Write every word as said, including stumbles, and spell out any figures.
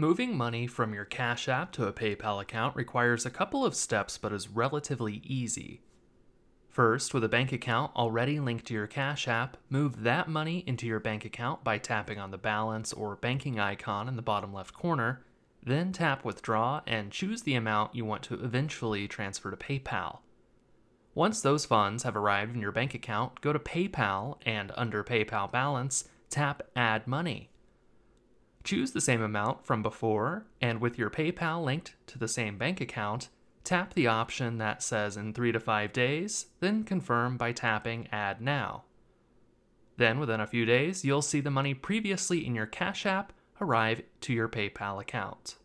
Moving money from your Cash App to a PayPal account requires a couple of steps but is relatively easy. First, with a bank account already linked to your Cash App, move that money into your bank account by tapping on the balance or banking icon in the bottom left corner, then tap Withdraw and choose the amount you want to eventually transfer to PayPal. Once those funds have arrived in your bank account, go to PayPal and under PayPal Balance, tap Add Money. Choose the same amount from before, and with your PayPal linked to the same bank account, tap the option that says in three to five days, then confirm by tapping Add Now. Then within a few days, you'll see the money previously in your Cash App arrive to your PayPal account.